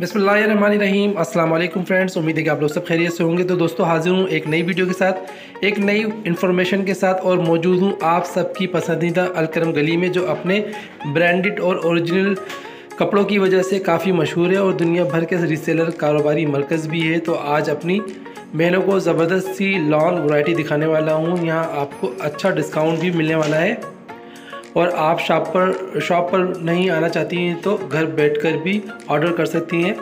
बिस्मिल्लाहिर्रहमानिर्रहीम। अस्सलाम वालेकुम फ्रेंड्स, उम्मीद है कि आप लोग सब खैरियत से होंगे। तो दोस्तों हाजिर हूँ एक नई वीडियो के साथ, एक नई इन्फॉर्मेशन के साथ और मौजूद हूँ आप सबकी पसंदीदा अलकरम गली में, जो अपने ब्रांडेड और ओरिजिनल कपड़ों की वजह से काफ़ी मशहूर है और दुनिया भर के रीसेलर कारोबारी मरकज़ भी है। तो आज अपनी बहनों को ज़बरदस्त सी लॉन्ग वैरायटी दिखाने वाला हूँ। यहाँ आपको अच्छा डिस्काउंट भी मिलने वाला है और आप शॉप पर नहीं आना चाहती हैं तो घर बैठकर भी ऑर्डर कर सकती हैं।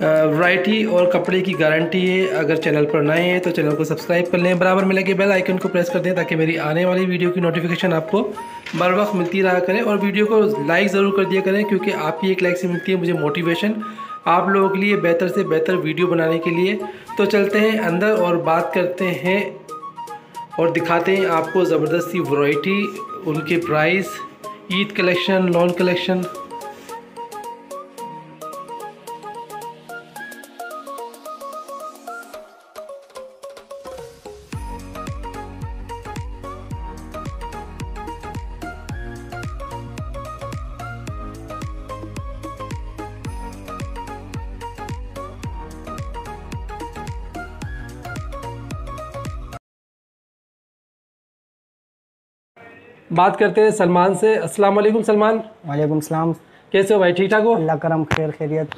वैरायटी और कपड़े की गारंटी है। अगर चैनल पर नए हैं तो चैनल को सब्सक्राइब कर लें, बराबर में लगे बेल आइकन को प्रेस कर दें ताकि मेरी आने वाली वीडियो की नोटिफिकेशन आपको बर वक्त मिलती रहा करें। और वीडियो को लाइक ज़रूर कर दिया करें क्योंकि आपकी एक लाइक से मिलती है मुझे मोटिवेशन आप लोगों के लिए बेहतर से बेहतर वीडियो बनाने के लिए। तो चलते हैं अंदर और बात करते हैं और दिखाते हैं आपको ज़बरदस्त सी वैरायटी, उनके price, Eid collection, lawn collection. बात करते हैं सलमान से। अस्सलाम वालेकुम सलमान। वालेकुम सलाम, कैसे हो भाई? ठीक ठाक हो? अल्लाह करम, खैर खैरियत।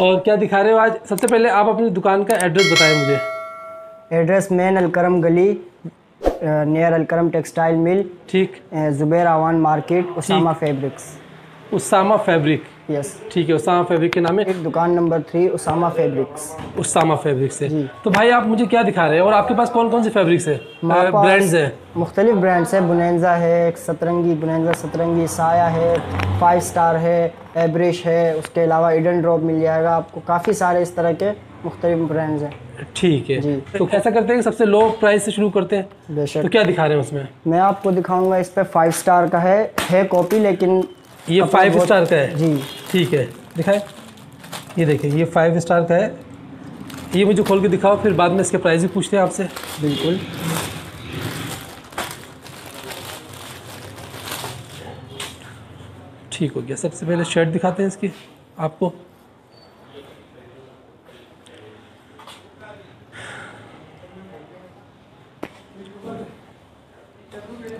और क्या दिखा रहे हो आज? सबसे पहले आप अपनी दुकान का एड्रेस बताएं मुझे। एड्रेस मेन अलकरम गली, नियर अलकरम टेक्सटाइल मिल, ठीक, Zubair Awan market, Usama fabrics. Usama fabric, yes ठीक है, उसामा फैब्रिक के नाम है। दुकान number 3 Usama fabrics. Usama fabrics है। तो भाई आप मुझे क्या दिखा रहे हैं और आपके पास कौन कौन से फैब्रिक्स है, ब्रांड्स है? मुख्तलिफ ब्रांड्स है। बुनैंजा है, सतरंगी, बुनैंजा सतरंगी, साया है, 5 स्टार है, एब्रिश है, उसके अलावा ईडन ड्रॉप मिल जाएगा आपको। काफ़ी सारे इस तरह के मुख्तलिफ ब्रांड्स हैं। ठीक है जी। तो कैसा करते हैं, सबसे लो प्राइस से शुरू करते हैं। बेशक। तो क्या दिखा रहे हैं उसमें? मैं आपको दिखाऊँगा, इस पर 5 स्टार का है कॉपी, लेकिन ये 5 स्टार का है जी। ठीक है, दिखाए, ये देखिए, ये 5 स्टार का है। ये मुझे खोल के दिखाओ, फिर बाद में इसके प्राइस भी पूछते हैं आपसे। बिल्कुल। ठीक हो गया। सबसे पहले शर्ट दिखाते हैं इसकी आपको।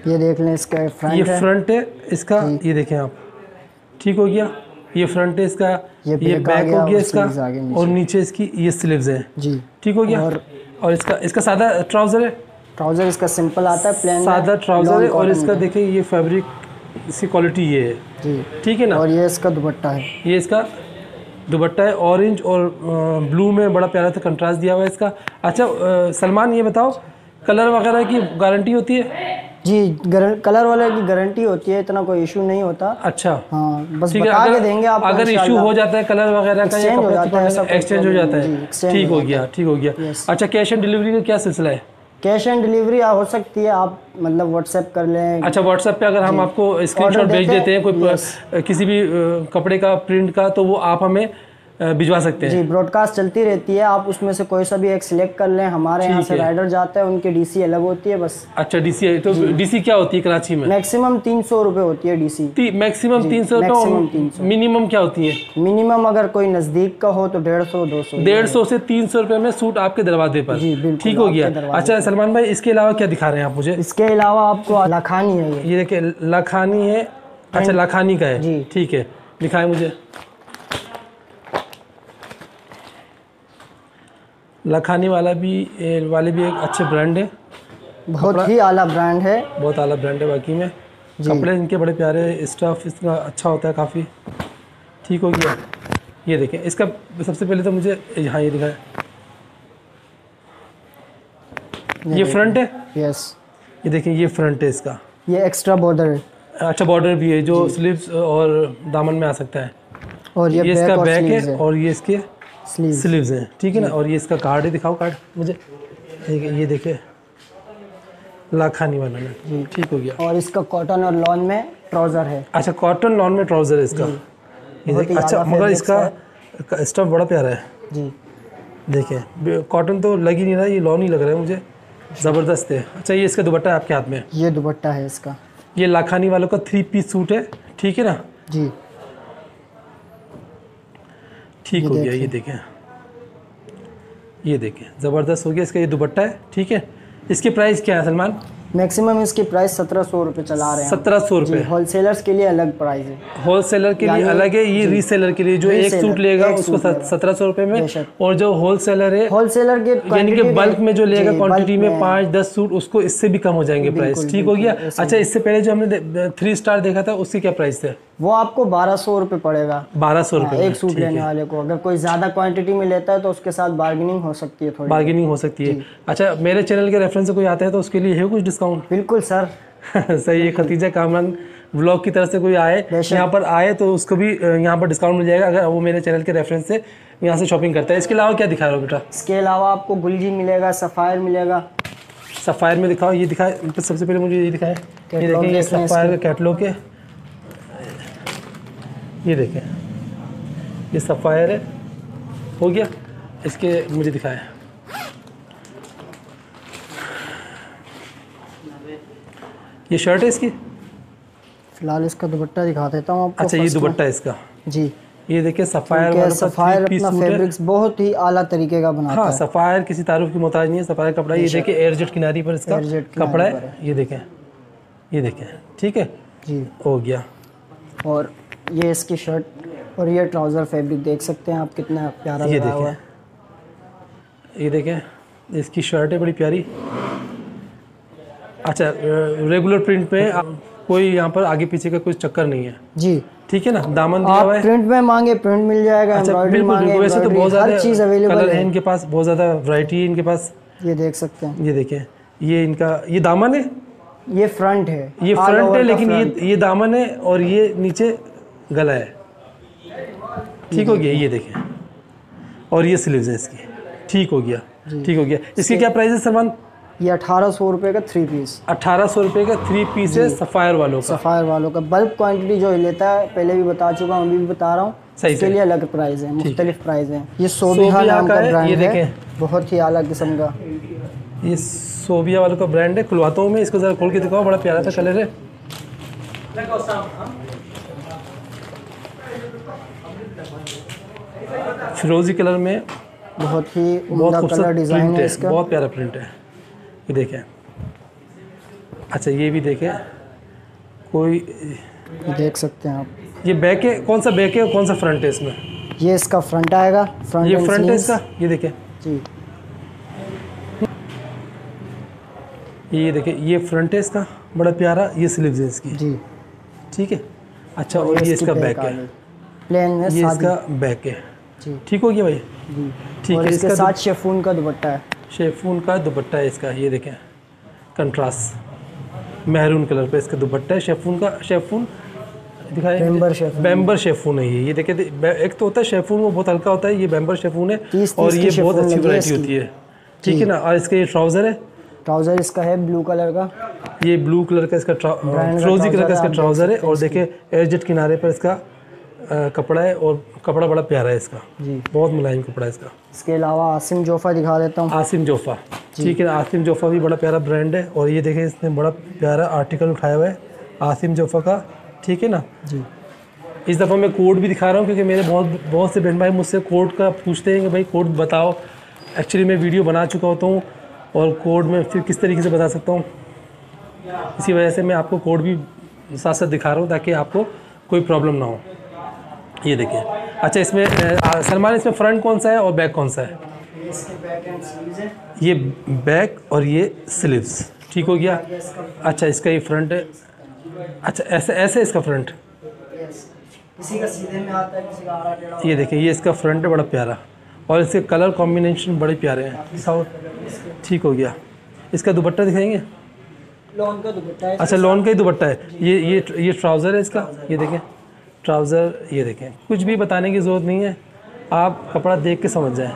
ये देख लें, इसका फ्रंट, ये फ्रंट है इसका, ये देखें आप। ठीक हो गया, ये फ्रंट है इसका, ये बैक हो गया इसका, और नीचे इसकी ये स्लीव्स है जी। ठीक हो गया। और इसका सादा ट्राउज़र है। ट्राउज़र इसका सिंपल आता है, प्लेन सादा ट्राउज़र है। और इसका देखें, ये फैब्रिक, इसकी क्वालिटी ये है, ठीक है ना। और ये इसका दुपट्टा है, ये इसका दुपट्टा है, ऑरेंज और ब्लू में बड़ा प्यारा सा कंट्रास्ट दिया हुआ है इसका। अच्छा सलमान ये बताओ, कलर वगैरह की गारंटी होती है? जी, कलर वाले की गारंटी होती है, इतना कोई इशू नहीं होता। अच्छा हाँ, बस बता के देंगे आप। अगर इशू हो जाता है कलर वगैरह का, एक्सचेंज हो जाता है। ठीक हो गया, ठीक हो गया। अच्छा कैश ऑन डिलीवरी का क्या सिलसिला है? कैश ऑन डिलीवरी हो सकती है, आप मतलब व्हाट्सएप कर लें। अच्छा व्हाट्सएप पे अगर हम आपको स्क्रीनशॉट भेज देते हैं कोई किसी भी कपड़े का, प्रिंट का, तो वो आप हमें भिजवा सकते हैं जी। ब्रॉडकास्ट चलती रहती है, आप उसमें से कोई सा भी एक सिलेक्ट कर लें। हमारे यहाँ से राइडर जाता है, उनकी डीसी अलग होती है बस। अच्छा डीसी, तो डीसी क्या होती है कराची में? मैक्सिमम 300 रुपए होती है डीसी। मैक्सिमम 300, मिनिमम क्या होती है? मिनिमम अगर कोई नजदीक का हो तो 150, 200, 150 से 300 रुपए में सूट आपके दरवाजे पर। ठीक हो गया। अच्छा सलमान भाई इसके अलावा क्या दिखा रहे हैं आप मुझे? इसके अलावा आपको लखानी है, ये देखिए लखानी है। अच्छा लखानी का है जी, ठीक है, दिखाए मुझे। लखानी वाले भी एक अच्छे ब्रांड है, बहुत ही आला ब्रांड है, बहुत आला ब्रांड है बाकी में। कपड़े इनके बड़े प्यारे, स्टफ इसका अच्छा होता है काफ़ी। ठीक हो गया। ये देखें इसका, सबसे पहले तो मुझे यहाँ ये दिखाएं, ये फ्रंट है। यस, ये देखें, ये फ्रंट है इसका, ये एक्स्ट्रा बॉर्डर है। अच्छा बॉर्डर भी है जो स्लीव्स और दामन में आ सकता है। और ये इसका बैक है और ये इसके स्लीव्स हैं, ठीक है ना। और ये इसका कार्ड है, दिखाओ कार्ड मुझे। ठीक है, ये देखे लाखानी वाला में। ठीक हो गया। और इसका कॉटन और लॉन में ट्राउज़र है। अच्छा कॉटन लॉन में ट्राउज़र है इसका, ये देखे। अच्छा मगर इसका स्टफ बड़ा प्यारा है जी, देखें। कॉटन तो लग ही नहीं रहा, ये लॉन ही लग रहा है मुझे, ज़बरदस्त है। अच्छा ये इसका दुपट्टा है आपके हाथ में, ये दुपट्टा है इसका, ये लाखानी वालों का 3 पीस सूट है, ठीक है ना जी। ठीक हो गया, ये देखें, ये देखें ज़बरदस्त हो गया। इसका ये दुपट्टा है, ठीक है। इसकी प्राइस क्या है सलमान? मैक्सिमम इसकी प्राइस 1700 रुपये चला रहे हैं। 1700 रुपये होलसेलर्स के लिए अलग प्राइस है, होलसेलर के लिए अलग है। ये रीसेलर के लिए जो एक सूट लेगा उसको 1700 रुपये में, और जो होलसेलर है, होलसेलर के यानी कि बल्क में जो लेगा क्वांटिटी में 5-10 सूट, उसको इससे भी कम हो जाएंगे प्राइस। ठीक हो गया। अच्छा, इससे पहले जो हमने 3 स्टार देखा था उसकी क्या प्राइस है? वो आपको 1200 रुपये पड़ेगा। 1200 रुपये एक सूट लेने वाले को। अगर कोई ज्यादा क्वांटिटी में लेता है तो उसके साथ बार्गेनिंग हो सकती है, थोड़ी बार्गेनिंग हो सकती है। अच्छा, मेरे चैनल के रेफरेंस से कोई आता है तो उसके लिए है कुछ डिस्काउंट? बिल्कुल सर। सही है। खदीजा कामरान व्लॉग की तरफ से कोई आए यहाँ पर आए तो उसको भी यहाँ पर डिस्काउंट मिल जाएगा, अगर वो मेरे चैनल के रेफरेंस से यहाँ से शॉपिंग करता है। इसके अलावा क्या दिखा रहा हो बेटा? इसके अलावा आपको गुलजी मिलेगा, सफ़ायर मिलेगा। सफ़ायर में दिखाओ, ये दिखाए सबसे पहले मुझे, ये दिखाए, ये देखें सफ़ायर का कैटलॉग है। ये देखें, ये सफ़ायर है, हो गया। इसके मुझे दिखाएं, ये शर्ट है इसकी। फिलहाल इसका दुपट्टा दिखा देता हूँ आपको। अच्छा, ये दुपट्टा इसका जी, ये देखिए सफ़ायर। सफ़ायर अपना फैब्रिक्स बहुत ही आला तरीके का बनाता है। सफ़ायर किसी तारुफ की मोहताज नहीं है, सफ़ायर कपड़ा। ये देखिए एयरजेट किनारी पर इसका कपड़ा है, ये देखें, ये देखें, ठीक है जी, हो गया। और ये इसकी शर्ट और ये ट्राउज़र फैब्रिक देख सकते हैं आप, कितना प्यारा लगा हुआ है। ये देखें, इसकी शर्ट है बड़ी प्यारी। अच्छा, रेगुलर प्रिंट में कोई यहाँ पर आगे पीछे का कोई चक्कर नहीं है जी, ठीक है ना। दामन दिया हुआ है, प्रिंट में मांगे प्रिंट मिल जाएगा। अच्छा, बिल्कुल, वैसे तो बहुत ज़्यादा चीज़ अवेलेबल है इनके पास, बहुत ज़्यादा वैरायटी है इनके पास। ये देख सकते हैं, ये देखें, ये इनका ये दामन है, ये फ्रंट है, ये फ्रंट है, लेकिन ये दामन है और ये नीचे गला है। ठीक हो गया, ये देखें। और ये स्लीव्स है इसकी, ठीक हो गया, ठीक हो गया। इसकी क्या प्राइस है सलमान? ये 1800 रुपये का 3 पीस। 1800 रुपये का 3 पीस है सफ़ायर वालों का। सफ़ायर वालों का बल्क क्वांटिटी जो लेता है, पहले भी बता चुका हूँ, अभी भी बता रहा हूँ, इसके लिए अलग प्राइस है, मुख्तलिफ प्राइस है। ये सोबिया नाम का ब्रांड है, बहुत ही आला किस्म का। ये सोबिया वालों का ब्रांड है। खुलवाता हूँ मैं इसको, ज़रा खोल के दिखाओ, बड़ा प्यारा सा कलर है। फिरोजी कलर में बहुत ही उम्दा कलर डिज़ाइन है इसका, बहुत प्यारा प्रिंट है, ये देखें। अच्छा, ये भी देखें, कोई देख सकते हैं आप। ये बैक है, कौन सा बैक है और कौन सा फ्रंट है इसमें? ये इसका फ्रंट आएगा, फ्रंट, ये फ्रंट है इसका, ये देखें जी। ये देखें, ये फ्रंट है इसका, बड़ा प्यारा। ये स्लीव्स है इसकी जी, ठीक है। अच्छा, और ये इसका बैक है, प्लेन में ये इसका बैक है। ठीक हो गया भाई, ठीक है। इसके साथ शेफून का दुपट्टा है, शेफून का दुपट्टा है इसका, ये देखें कंट्रास्ट मेहरून कलर पे इसका दुपट्टा है शेफून का। शेफून दिखाएं, बैम्बर शेफून है ये देखें। एक तो होता है शेफून, वो बहुत हल्का होता है, ये बैम्बर शेफून है, और ये बहुत अच्छी वैरायटी होती है, ठीक है ना। और इसका ये ट्राउज़र है, ट्राउज़र इसका है ब्लू कलर का, ये ब्लू कलर का इसका फिरोजी कलर का इसका ट्राउज़र है। और देखें एयरजेट किनारे पर इसका कपड़ा है, और कपड़ा बड़ा प्यारा है इसका जी, बहुत मुलायम कपड़ा है इसका। इसके अलावा आसिम जोफ़ा दिखा देता हूँ, आसिम जोफ़ा, ठीक है। आसिम जोफ़ा भी बड़ा प्यारा ब्रांड है, और ये देखें इसने बड़ा प्यारा आर्टिकल उठाया हुआ है आसिम जोफ़ा का, ठीक है ना जी। इस दफ़ा मैं कोड भी दिखा रहा हूँ, क्योंकि मेरे बहुत से बहन भाई मुझसे कोड का पूछते हैं कि भाई कोड बताओ। एक्चुअली मैं वीडियो बना चुका होता हूँ, और कोड में फिर किस तरीके से बता सकता हूँ, इसी वजह से मैं आपको कोड भी साथ साथ दिखा रहा हूँ, ताकि आपको कोई प्रॉब्लम ना हो। ये देखिए। अच्छा, इसमें सलमान, इसमें फ्रंट कौन सा है और बैक कौन सा है? ये बैक और ये स्लीव्स, ठीक हो गया। अच्छा, इसका ये फ्रंट है। अच्छा, ऐसे ऐसे इसका फ्रंट, किसी का सीधे में आता है, किसी का आड़ा टेढ़ा। ये देखिए, ये इसका फ्रंट है, बड़ा प्यारा, और इसके कलर कॉम्बिनेशन बड़े प्यारे हैं साउथ, ठीक हो गया। इसका दुपट्टा दिखाएंगे? लॉन का दुपट्टा है। अच्छा, लॉन का ही दुपट्टा है। ये ट्राउज़र है इसका, ये देखें ट्राउज़र, ये देखें। कुछ भी बताने की ज़रूरत नहीं है, आप कपड़ा देख के समझ जाएं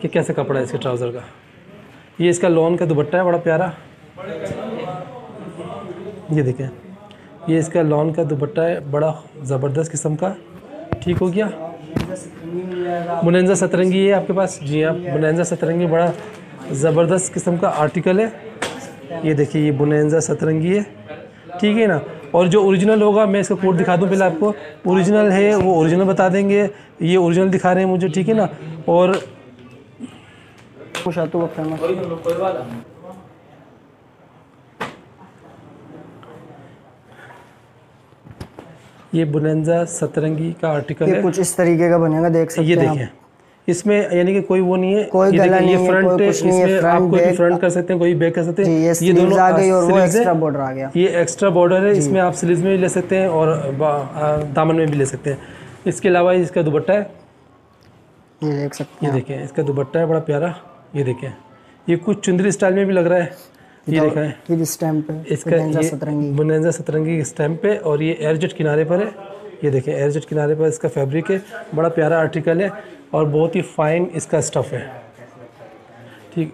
कि कैसे कपड़ा है इसके ट्राउज़र का। ये इसका लॉन का दुपट्टा है, बड़ा प्यारा, ये देखें। ये इसका लॉन का दुपट्टा है, बड़ा ज़बरदस्त किस्म का, ठीक हो गया। बोनांजा सतरंगी है आपके पास? जी हाँ, बोनांजा सतरंगी बड़ा ज़बरदस्त किस्म का आर्टिकल है। ये देखिए, ये बोनांजा सतरंगी है, ठीक है ना। और जो ओरिजिनल होगा मैं इसका कोड दिखा दूँ पहले आपको, ओरिजिनल है वो ओरिजिनल बता देंगे, ये ओरिजिनल दिखा रहे हैं मुझे, ठीक है ना। और ये बोनांजा सतरंगी का आर्टिकल है, कुछ इस तरीके का बनेगा, देख सकते हैं। ये देखिए इसमें यानी कि कोई वो नहीं है, कोई गला नहीं है, फ्रंट इसमें आप कोई फ्रंट कर सकते हैं, कोई बैक कर सकते हैं। ये दोनों आ गई और वो एक्स्ट्रा बॉर्डर आ गया, ये एक्स्ट्रा बॉर्डर है, इसमें आप स्लीव्स में भी ले सकते हैं और दामन में भी ले सकते हैं। इसके अलावा इसका दुपट्टा है, ये देख सकते हैं, ये देखें इसका दुपट्टा है बड़ा प्यारा, ये देखें ये कुछ चुंदरी स्टाइल में भी लग रहा है, ये देखा है ये स्टैम्प पे इसका बोनांजा सतरंगी स्टैम्प पे, और ये एयरजेट किनारे पर है, ये देखें एयरजेट किनारे पर इसका फैब्रिक है, बड़ा प्यारा आर्टिकल है और बहुत ही फाइन इसका स्टफ़ है, ठीक।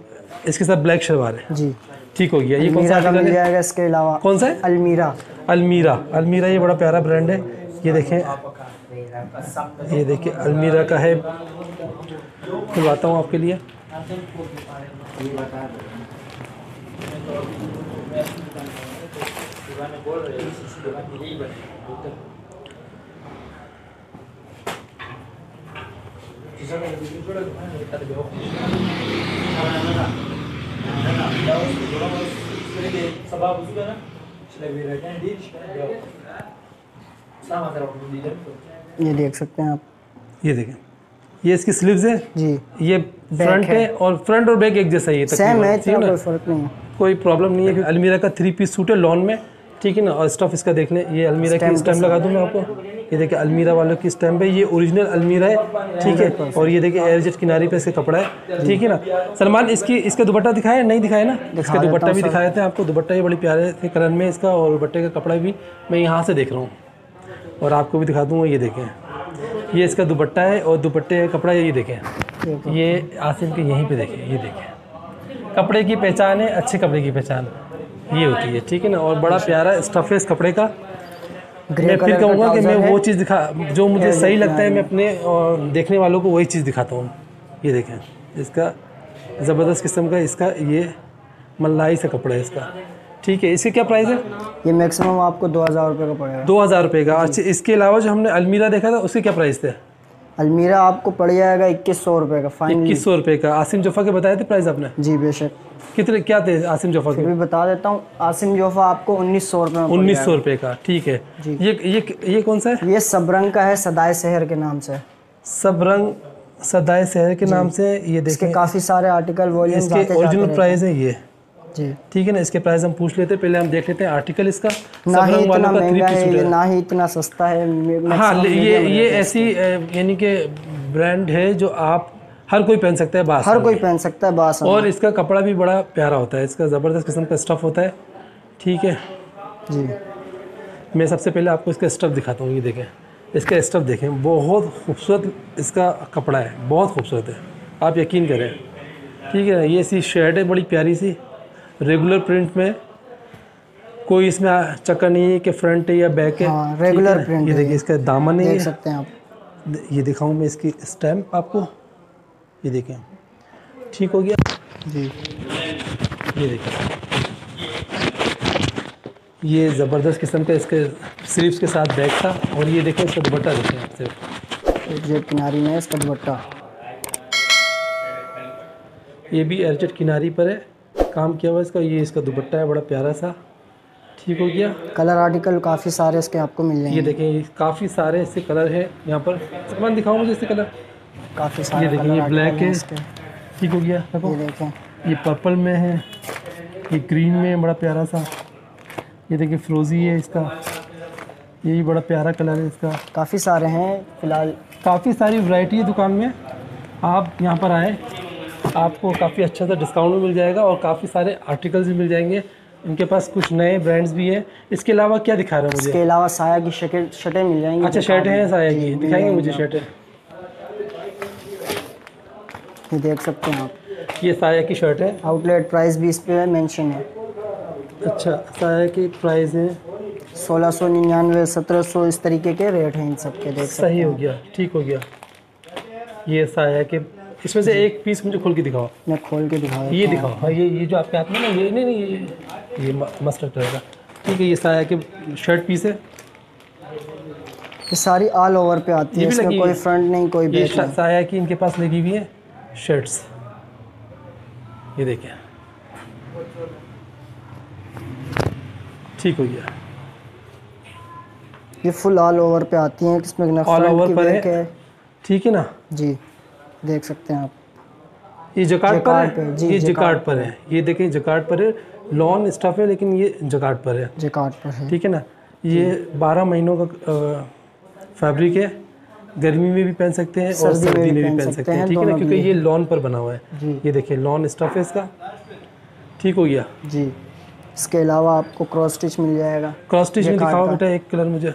इसके साथ ब्लैक शलवार है जी, ठीक हो गया। ये कौन सा मिल जाएगा, इसके अलावा कौन सा है, अलमीरा, अलमीरा, अलमीरा ये बड़ा प्यारा ब्रांड है, ये देखें, ये देखिए अलमीरा का है, खुलवाता हूँ आपके लिए। ये देख सकते हैं आप, ये देखें ये इसकी स्लीव्स है जी, ये फ्रंट है और फ्रंट और बैक एक जैसा ही है, सेम है, कोई फर्क नहीं है, कोई प्रॉब्लम नहीं है। अलमीरा का 3 पीस सूट है लॉन में, ठीक है ना। और स्टफ इसका देख लें, ये अलमीरा की स्टैम्प लगा दूँ मैं आपको, ये देखिए अलमीरा वालों की स्टैम्प है, ये ओरिजिनल अलमीरा है, ठीक है। और ये देखिए एयरजेट किनारे पे इसका कपड़ा है, ठीक है ना। सलमान इसकी इसका दुपट्टा दिखाया नहीं दिखाया ना, इसका दुपट्टा भी दिखाया था आपको, दुपट्टा ये बड़े प्यारे थे कलर में इसका, और दुपट्टे का कपड़ा भी मैं यहाँ से देख रहा हूँ और आपको भी दिखा दूँगा। ये देखें ये इसका दुपट्टा है और दुपट्टे का कपड़ा, ये देखें ये आसिम के यहीं पर देखें, ये देखें कपड़े की पहचान है, अच्छे कपड़े की पहचान ये होती है, ठीक है ना। और बड़ा प्यारा स्टफ है इस कपड़े का। मैं फिर कहूँगा कि मैं वो चीज़ दिखा जो मुझे सही लगता है, मैं अपने देखने वालों को वही चीज़ दिखाता हूँ। ये देखें इसका ज़बरदस्त किस्म का इसका ये मलाई सा कपड़ा है इसका, ठीक है। इसके क्या प्राइस है? ये मैक्सिमम आपको 2000 रुपये का पड़ेगा, 2000 रुपये का। अच्छा, इसके अलावा जो हमने अलमीरा देखा था उसके क्या प्राइस थे? अलमीरा आपको पड़ जाएगा 2100 रुपये का, फाइनली 2100 रुपये का। आसिम जोफ़ा के बताए थे प्राइस आपने? जी बेशक। कितने क्या थे आसिम जोफ़ा के? भी बता देता हूँ, आसिम जोफ़ा आपको 1900 रुपये, 1900 रुपये का, ठीक है। ये कौन सा है? ये सबरंग का है, सदाए शहर के नाम से, सबरंग सदाए शहर के नाम से। ये देखिए काफ़ी सारे आर्टिकल वॉल्यूम्स, इसके ओरिजिनल प्राइस है ये जी, ठीक है ना। इसके प्राइस हम पूछ लेते हैं, पहले हम देख लेते हैं आर्टिकल इसका। ना ही इतना महंगा है, ना ही इतना सस्ता है, हाँ ये ऐसी यानी कि ब्रांड है जो आप हर कोई पहन सकता है, बास हर कोई पहन सकता है, बास। और इसका कपड़ा भी बड़ा प्यारा होता है, इसका ज़बरदस्त किस्म का स्टफ़ होता है, ठीक है जी। मैं सबसे पहले आपको इसका स्टफ़ दिखाता हूँ, ये देखें इसका स्टफ़ देखें, बहुत खूबसूरत इसका कपड़ा है, बहुत खूबसूरत है, आप यकीन करें, ठीक है। ये ऐसी शर्ट है बड़ी प्यारी सी, रेगुलर प्रिंट में, कोई इसमें चक्कर नहीं है कि फ्रंट है या बैक है, हाँ, रेगुलर प्रिंट। ये देखिए इसका दामन है, देख सकते हैं आप, ये दिखाऊं मैं इसकी स्टैम्प आपको, ये देखें, ठीक हो गया जी। ये देखें ये ज़बरदस्त किस्म का इसके स्लीव्स के साथ बैग था। और ये देखें इसका दुपट्टा, देखें आपसे जेब किनारी में इसका दुपट्टा, ये भी एयरजेट किनारी पर है काम किया हुआ इसका। ये इसका दुपट्टा है बड़ा प्यारा सा, ठीक हो गया। कलर आर्टिकल काफ़ी सारे इसके आपको मिल जाएंगे, ये देखें काफ़ी सारे इसके कलर है यहाँ पर। सामान दिखाओ मुझे इसके कलर, काफ़ी सारे। ये देखिए ये ब्लैक है, ठीक हो गया। ये देखें ये पर्पल में है, ये ग्रीन में है बड़ा प्यारा सा, ये देखिए फ्रोजी है इसका, ये भी बड़ा प्यारा कलर है इसका। काफ़ी सारे हैं फिलहाल, काफ़ी सारी वैरायटी है दुकान में। आप यहाँ पर आए, आपको काफ़ी अच्छा सा डिस्काउंट मिल जाएगा और काफ़ी सारे आर्टिकल्स भी मिल जाएंगे। इनके पास कुछ नए ब्रांड्स भी हैं। इसके अलावा क्या दिखा रहे हैं मुझे? इसके अलावा साया की शर्टें मिल जाएंगी। अच्छा शर्टें हैं साया की, दिखाएंगे मुझे शर्टें, ये देख सकते हैं आप, ये साया की शर्ट है। आउटलेट प्राइस भी इस पर मेंशन है। अच्छा, साया की प्राइस है 1699, 1700, इस तरीके के रेट हैं इन सब के, देख सही हो गया, ठीक हो गया। ये साया के, इसमें से एक पीस मुझे खोल के दिखाओ। मैं खोल के दिखाओ, ये दिखाओ, हाँ ये जो आपके हाथ में ना, ये नहीं ये मस्टर्ड कलर का, ठीक है, ये साया के शर्ट पीस है, ये सारी ऑल ओवर पे आती है, इसमें कोई फ्रंट नहीं कोई बैक नहीं। साया की इनके पास लगी हुई है शर्ट्स, ये देखिए ठीक हो गया। ये फुल ऑल ओवर पे आती हैं, इसमें ना ऑल ओवर पर है, ठीक है ना जी, देख सकते हैं आप। ये जकार्ड पर है जी, ये जकार्ड पर है, ये देखें जकार्ड पर है, लॉन स्टफ है लेकिन ये जकार्ड पर है, जकार्ड पर है, ठीक है ना। ये 12 महीनों का फैब्रिक है, गर्मी में भी पहन सकते हैं और सर्दी में भी पहन सकते हैं, ठीक है ना, क्योंकि ये लॉन पर बना हुआ है। ये देखिए लॉन स्टफ है इसका, ठीक हो गया जी। इसके अलावा आपको क्रॉस स्टिच मिल जाएगा, क्रॉस स्टिच में दिखाओ बेटा एक कलर मुझे,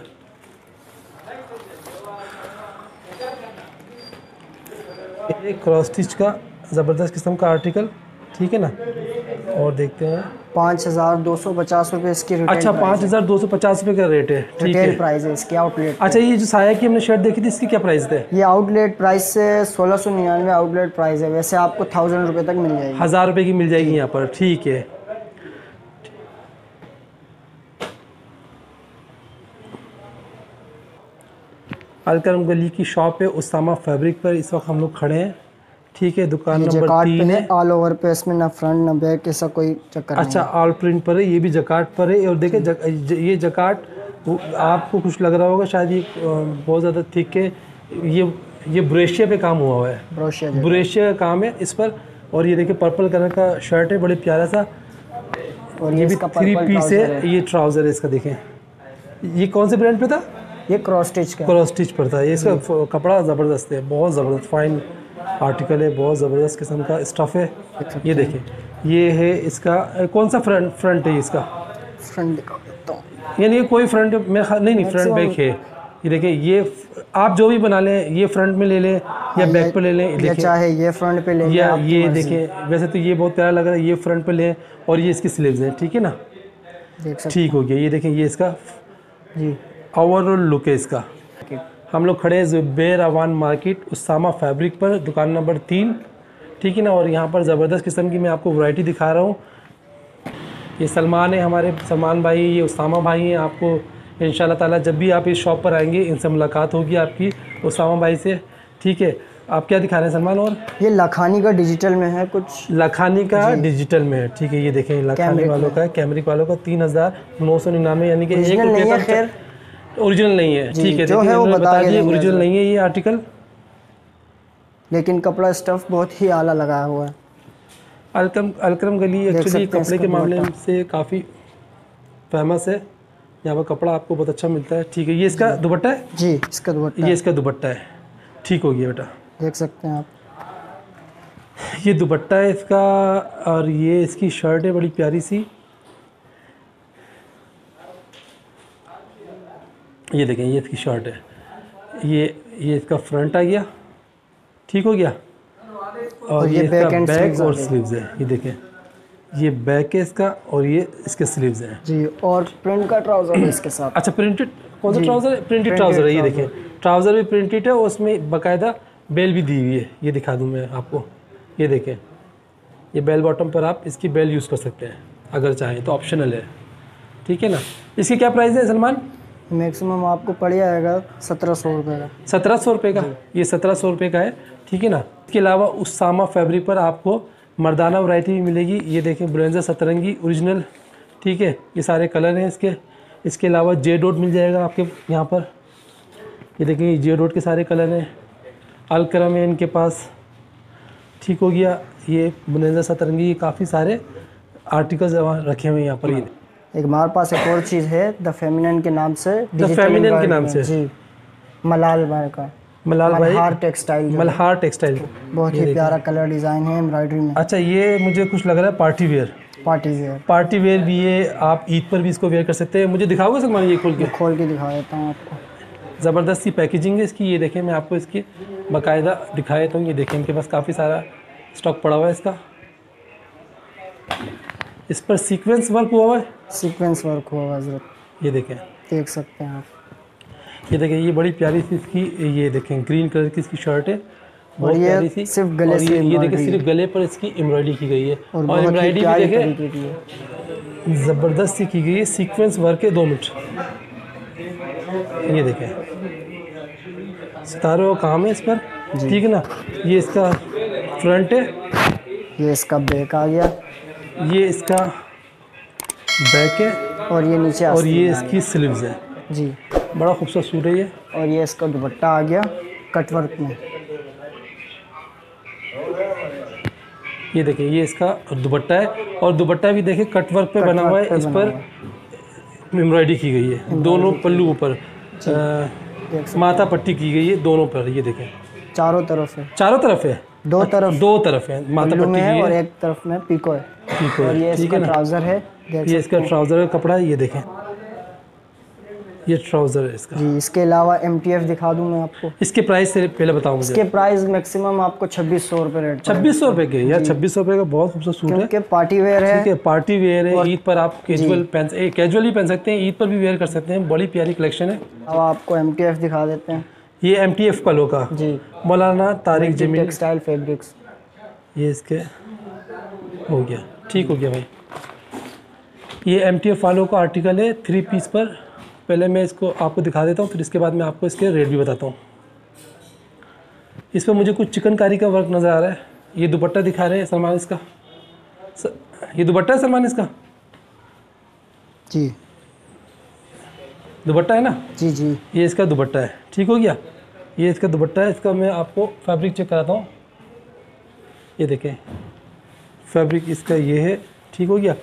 एक क्रॉस स्टिच का ज़बरदस्त किस्म का आर्टिकल, ठीक है ना। और देखते हैं 5,250 रुपये इसकी रेट, अच्छा 5,250 रुपये का रेट है, ठीक है प्राइस है इसकी आउटलेट। अच्छा ये जो साया की हमने शर्ट देखी थी इसकी क्या प्राइस है? ये आउटलेट प्राइस से 1,699 आउटलेट प्राइस है, वैसे आपको 1,000 रुपये तक मिल जाएगी, 1,000 रुपये की मिल जाएगी यहाँ पर, ठीक है। अलकरम गली की शॉप है उसामा फैब्रिक पर इस वक्त हम लोग खड़े हैं, ठीक है। दुकान नंबर 3 है, ऑल ओवर पे, इसमें ना फ्रंट ना बैक ऐसा कोई चक्कर नहीं। अच्छा ऑल प्रिंट पर है, ये भी जकार्ड पर है। और देखें ये जकार्ड आपको कुछ लग रहा होगा शायद, ये बहुत ज़्यादा ठीक है, ये ब्रेशिया पे काम हुआ हुआ है, ब्रेशिया का काम है इस पर। और ये देखिए पर्पल कलर का शर्ट है, बड़े प्यारा सा, और ये भी 3 पीस है, ये ट्राउज़र है इसका। देखें ये कौन से ब्रांड पर था? ये क्रॉस स्टिच का, क्रॉस स्टिच पर था ये। इसका कपड़ा ज़बरदस्त है, बहुत ज़बरदस्त फाइन आर्टिकल है, बहुत ज़बरदस्त किस्म का स्टफ़ है। ये देखिए ये है इसका, कौन सा फ्रंट है इसका? फ्रंट दिखाओ, यानी कोई फ्रंट में नहीं, फ्रंट बैक है। ये देखिए ये आप जो भी बना लें, ये फ्रंट में ले लें या बैक पे ले लें, ये चाहे ये फ्रंट पे ले लें या ये देखिए, वैसे तो ये बहुत प्यारा लग रहा है, ये फ्रंट पे लें। और ये इसकी स्लीव्स हैं, ठीक है ना, ठीक हो गया। ये देखें ये इसका ओवरऑल लुक है इसका। हम लोग खड़े हैं ज़ुबैर अवान मार्केट उसामा फैब्रिक पर, दुकान नंबर 3, ठीक है ना। और यहाँ पर ज़बरदस्त किस्म की मैं आपको वैरायटी दिखा रहा हूँ। ये सलमान है हमारे, सलमान भाई, ये उसामा भाई हैं। आपको इंशाल्लाह ताला जब भी आप इस शॉप पर आएंगे इनसे मुलाकात होगी आपकी, उसामा भाई से, ठीक है। आप क्या दिखा रहे हैं सलमान? और ये लखानी का डिजिटल में है कुछ, लखानी का डिजिटल में है, ठीक है। ये देखें लखानी वालों का, कैमरिक वालों का 3,999, यानी कि 1 रुपये, ओरिजिनल नहीं है, ठीक है, जो है वो बता दिए, ओरिजिनल नहीं है ये आर्टिकल, लेकिन कपड़ा स्टफ बहुत ही आला लगा हुआ है। अलकरम गली एक्चुअली कपड़े के मामले से काफ़ी फेमस है, यहाँ पर कपड़ा आपको बहुत अच्छा मिलता है, ठीक है। ये इसका दुपट्टा है जी, इसका दुपट्टा, ये इसका दुपट्टा है, ठीक हो गया बेटा, देख सकते हैं आप। ये दुपट्टा है इसका, और ये इसकी शर्ट है बड़ी प्यारी सी। ये देखें ये इसकी शर्ट है, ये इसका फ्रंट आ गया, ठीक हो गया। और ये इसका बैक और स्लीव्स है, ये देखें ये बैक है इसका, और ये इसके स्लीव्स हैं जी। और प्रिंट का ट्राउज़र है इसके साथ। अच्छा प्रिंटेड कौन सा ट्राउज़र है? प्रिंटेड ट्राउज़र है, ये देखें ट्राउज़र भी प्रिंटेड है और उसमें बाकायदा बेल भी दी हुई है। ये दिखा दूँ मैं आपको, ये देखें ये बेल बॉटम पर आप इसकी बेल यूज़ कर सकते हैं अगर चाहें तो, ऑप्शनल है, ठीक है ना। इसकी क्या प्राइस है सलमान? मैक्सिमम आपको पड़ जाएगा 1,700 रुपये का, 1,700 रुपये का, ये 1,700 रुपये का है, ठीक है ना। इसके अलावा उसामा फैब्रिक पर आपको मर्दाना वैरायटी भी मिलेगी। ये देखें बोनांजा सतरंगी ओरिजिनल, ठीक है, ये सारे कलर हैं इसके। इसके अलावा जे डॉट मिल जाएगा आपके यहाँ पर, ये देखें जे डॉट के सारे कलर हैं। अलकरम है इनके पास, ठीक हो गया। ये बोनांजा सतरंगी, काफ़ी सारे आर्टिकल्स रखे हुए हैं यहाँ पर। ये एक हमारे पास एक और चीज़ है द फेमिनिन के नाम से, द फेमिनिन के नाम से जी, मलाल भाई का, मलाल भाई मल्हार टेक्सटाइल, मल्हार टेक्सटाइल, बहुत ही प्यारा कलर डिज़ाइन है एम्ब्रॉयडरी में। अच्छा ये मुझे कुछ लग रहा है party wear, party wear, party wear भी है, आप ईद पर भी इसको वेयर कर सकते हैं। मुझे दिखाओगे सलमान? ये खोल के दिखा देता हूँ आपको, ज़बरदस्त सी पैकेजिंग है इसकी। ये देखें मैं आपको इसकी बाकायदा दिखा देता हूँ। ये देखें इनके पास काफ़ी सारा स्टॉक पड़ा हुआ है इसका। इस पर सीक्वेंस वर्क हुआ हुआ है, सीक्वेंस वर्क हुआ हुआ है, ये देखें देख सकते हैं आप। ये देखें ये बड़ी प्यारी सी इसकी, ये देखें ग्रीन कलर की इसकी शर्ट है, और ये सिर्फ गले से, ये देखिए सिर्फ गले पर इसकी एम्ब्रॉयडरी की गई है और एम्ब्रॉयडरी भी देखिए ज़बरदस्त सी की गई है, सीक्वेंस भर के 2 मिनट। ये देखें सितारों का काम है इस पर, ठीक है ना। ये इसका फ्रंट है, ये इसका बैक आ गया, ये इसका बैक है और ये नीचे और ये इसकी स्लीव्स है जी, बड़ा खूबसूरत सूट है ये। और ये इसका दुपट्टा आ गया कटवर्क में, ये देखिए ये इसका दुपट्टा है और दुपट्टा भी देखिए कटवर्क पे बना हुआ है, इस पर एम्ब्रॉयडरी की गई है दोनों पल्लू पर, माथा पट्टी की गई है दोनों पर। ये देखें चारों तरफ है, चारों तरफ है, दो तरफ है, माथा पट्टी है और एक तरफ में पीको है, पीको है। ये इसका ट्राउजर है, ये इसका ट्राउजर का कपड़ा है, ये देखें ये ट्राउजर है इसका जी। इसके अलावा MTF दिखा दूँ मैं आपको, इसके प्राइस से पहले बताऊँगा। इसके प्राइस मैक्सिमम आपको 2600 रुपये रेट, 2600 रुपये के यार, 2600 रुपये का बहुत खूबसूरत सूट है, के पार्टी वेयर है, ठीक है पार्टी वेयर है। ईद पर आप कैजुअल कैजुअली पहन सकते हैं, ईद पर भी वेयर कर सकते हैं, बड़ी प्यारी कलेक्शन है। अब आपको MTF दिखा देते हैं, ये MTF का लोका जी, मौलाना तारिक जमील टेक्सटाइल फैब्रिक्स। ये इसके हो गया, ठीक हो गया भाई। ये MTF वालों का आर्टिकल है 3 पीस पर, पहले मैं इसको आपको दिखा देता हूँ, फिर इसके बाद मैं आपको इसके रेट भी बताता हूँ। इस पर मुझे कुछ चिकनकारी का वर्क नज़र आ रहा है। ये दुपट्टा दिखा रहे हैं सलमान इसका, ये दुपट्टा है सलमान इसका जी, दुपट्टा है ना जी जी, ये इसका दुपट्टा है, ठीक हो गया। ये इसका दुपट्टा है, इसका मैं आपको फैब्रिक चेक कराता हूँ। ये देखें फैब्रिक इसका ये है, ठीक हो गया।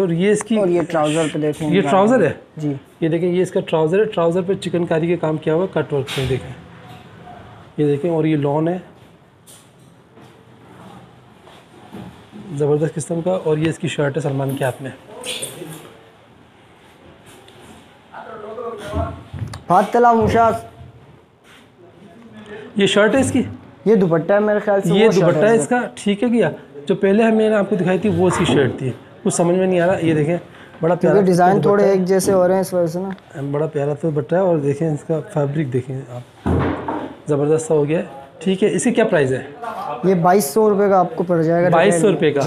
और ये इसकी और ये ट्राउज़र पे देखें, ये ट्राउज़र है जी, ये देखें ये इसका ट्राउज़र है, ट्राउज़र पे चिकनकारी के काम किया हुआ है कटवर्क पे, देखें ये देखें। और ये लॉन है ज़बरदस्त किस्म का, और ये इसकी शर्ट है सलमान के हाथ में। ये शर्ट है इसकी, ये दुपट्टा है मेरे ख्याल से, ये दुपट्टा है इसका, ठीक है भैया। जो पहले मैंने आपको दिखाई थी वो इसकी शर्ट थी, कुछ समझ में नहीं आ रहा। ये देखें बड़ा प्यारा डिज़ाइन, थोड़े एक जैसे हो रहे हैं इस वजह से ना, बड़ा प्यारा तो दुपट्टा है। और देखें इसका फैब्रिक देखें आप, ज़बरदस्त सा हो गया, ठीक है। इसकी क्या प्राइस है? ये 2200 रुपये का आपको पड़ जाएगा, 2200 रुपये का,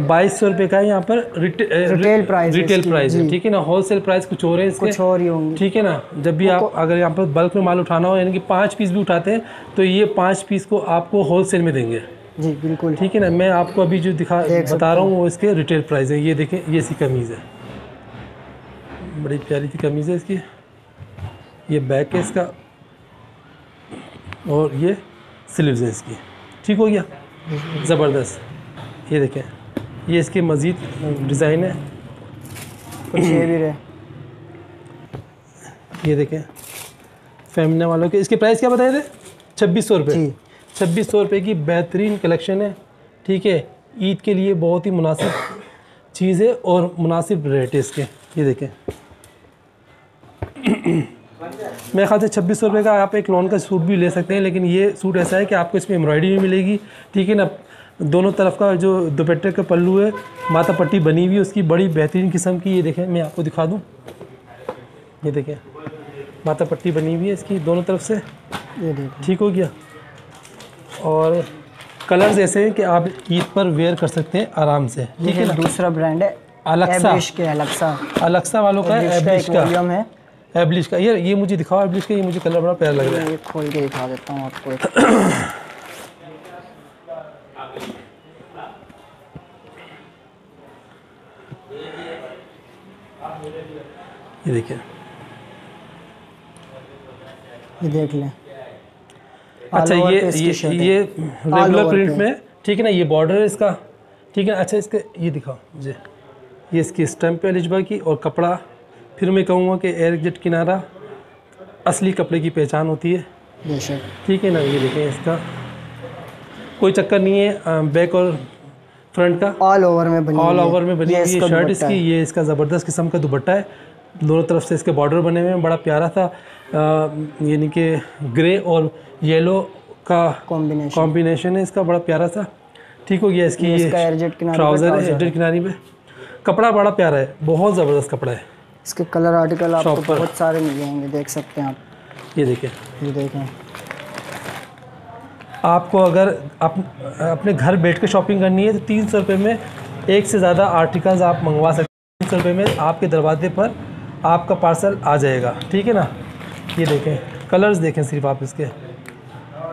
2200 रुपये का यहाँ पर रिटेल प्राइस है, ठीक है ना। होलसेल प्राइस कुछ और है, कुछ और ही होंगे, ठीक है ना। जब भी आप अगर यहाँ पर बल्क में माल उठाना हो, यानी कि 5 पीस भी उठाते हैं, तो ये 5 पीस को आपको होलसेल में देंगे जी, बिल्कुल, ठीक है ना। मैं आपको अभी जो बता रहा हूँ वो इसके रिटेल प्राइस है। ये देखें ये इसकी कमीज़ है, बड़ी प्यारी सी कमीज़ है इसकी, ये बैक है इसका और ये स्लीव्स है इसकी, ठीक हो गया, ज़बरदस्त। ये देखें ये इसके मज़ीद डिज़ाइन है, कुछ ये भी रहे। ये देखें फेमिना वालों के, इसके प्राइस क्या बताए थे? 2600 रुपये, 2600 रुपये की बेहतरीन कलेक्शन है, ठीक है। ईद के लिए बहुत ही मुनासिब चीज़ है और मुनासिब रेट है इसके। ये देखें मेरे ख्याल से 2600 रुपये का आप एक लॉन का सूट भी ले सकते हैं, लेकिन ये सूट ऐसा है कि आपको इसमें एम्ब्रॉयडरी भी मिलेगी, ठीक है ना। दोनों तरफ का जो दुपट्टे का पल्लू है, माथा पट्टी बनी हुई उसकी, बड़ी बेहतरीन किस्म की। ये देखें मैं आपको दिखा दूँ, ये देखें माथा पट्टी बनी हुई है इसकी दोनों तरफ से, ठीक हो गया। और कलर्स ऐसे हैं कि आप ईद पर वेयर कर सकते हैं आराम से, ठीक है ना। दूसरा ब्रांड है अलकसा, अलकसा वालों का एब्लिश का। ये मुझे दिखाओ एब्लिश का, ये मुझे कलर बड़ा प्यारा लग रहा है, ये खोल के दिखा देता हूँ आपको। ये देखिए ये देख लें, अच्छा ये रेगुलर प्रिंट में, ठीक है ना। ये बॉर्डर है इसका, ठीक है। अच्छा इसके ये दिखाओ मुझे, ये इसकी स्टैम्प है अलिजबा की, और कपड़ा फिर मैं कहूँगा कि एयरजेट किनारा असली कपड़े की पहचान होती है, ठीक है ना। ये देखें इसका कोई चक्कर नहीं है, बैक और फ्रंट का ऑल ओवर में बनी हुई शर्ट इसकी। ये इसका ज़बरदस्त किस्म का दुपट्टा है, दोनों तरफ से इसके बॉर्डर बने हुए हैं, बड़ा प्यारा था, यानी कि ग्रे और येलो का कॉम्बिनेशन है इसका, बड़ा प्यारा था, ठीक हो गया। इसकी ये ट्राउज़र है एजेड किनारी में, कपड़ा बड़ा प्यारा है, बहुत ज़बरदस्त कपड़ा है। इसके कलर आर्टिकल आपको बहुत सारे मिल जाएंगे, देख सकते हैं आप। ये देखें आपको अगर अपने घर बैठ के शॉपिंग करनी है तो 300 रुपये में एक से ज़्यादा आर्टिकल्स आप मंगवा सकते हैं। 300 रुपये में आपके दरवाजे पर आपका पार्सल आ जाएगा, ठीक है ना। ये देखें कलर्स, देखें सिर्फ आप इसके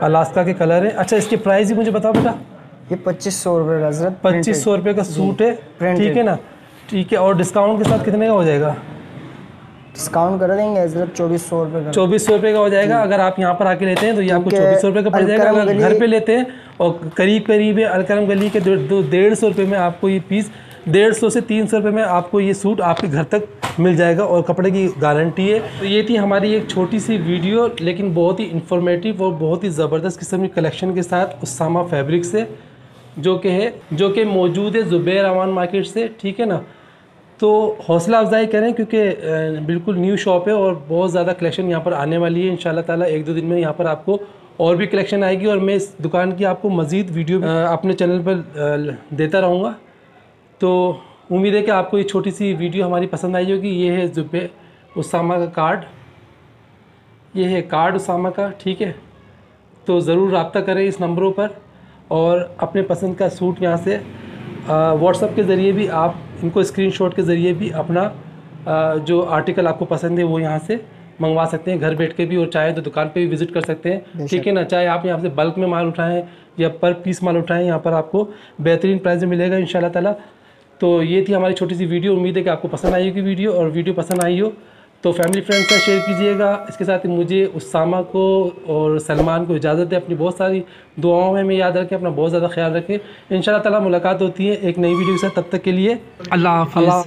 अलास्का के कलर है। अच्छा इसके प्राइस भी मुझे बताओ बेटा। ये 2500 रुपये हजरत, 2500 रुपये का सूट है, ठीक है ना। ठीक है, और डिस्काउंट के साथ कितने का हो जाएगा? डिस्काउंट कर देंगे हजरत 2400 रुपये का, 2400 रुपये का हो जाएगा। अगर आप यहाँ पर आके लेते हैं तो ये आपको 2400 रुपये का पड़ जाएगा। अगर घर पे लेते हैं और करीब करीब है अलकरम गली के 150 रुपये में आपको ये पीस, 150 से 300 रुपये में आपको ये सूट आपके घर तक मिल जाएगा और कपड़े की गारंटी है। तो ये थी हमारी एक छोटी सी वीडियो, लेकिन बहुत ही इन्फॉर्मेटिव और बहुत ही ज़बरदस्त किस्म की कलेक्शन के साथ उसामा फैब्रिक से जो कि मौजूद है ज़ुबैर अवान मार्केट से, ठीक है ना। तो हौसला अफजाई करें क्योंकि बिल्कुल न्यू शॉप है और बहुत ज़्यादा कलेक्शन यहाँ पर आने वाली है इंशाल्लाह ताला। 1-2 दिन में यहाँ पर आपको और भी कलेक्शन आएगी और मैं इस दुकान की आपको मज़ीद वीडियो अपने चैनल पर देता रहूँगा। तो उम्मीद है कि आपको ये छोटी सी वीडियो हमारी पसंद आई होगी। ये है ज़ुबैर उसामा का कार्ड, ये है कार्ड उसामा का, ठीक है। तो ज़रूर रब्ता करें इस नंबरों पर और अपने पसंद का सूट यहाँ से व्हाट्सएप के ज़रिए भी आप इनको स्क्रीनशॉट के ज़रिए भी अपना जो आर्टिकल आपको पसंद है वो यहाँ से मंगवा सकते हैं घर बैठ के भी, और चाहे तो दुकान पे भी विज़िट कर सकते हैं, ठीक है ना। चाहे आप यहाँ से बल्क में माल उठाएं या पर पीस माल उठाएं, यहाँ पर आपको बेहतरीन प्राइस में मिलेगा इंशाल्लाह ताला। तो ये थी हमारी छोटी सी वीडियो, उम्मीद है कि आपको पसंद आई होगी वीडियो, और वीडियो पसंद आई हो तो फैमिली फ्रेंड्स का शेयर कीजिएगा। इसके साथ ही मुझे उसामा को और सलमान को इजाज़त दें, अपनी बहुत सारी दुआओं में याद रखें, अपना बहुत ज़्यादा ख्याल रखें। इंशाल्लाह ताला मुलाकात होती है एक नई वीडियो के साथ, तब तक के लिए अल्लाह हाफ़िज़।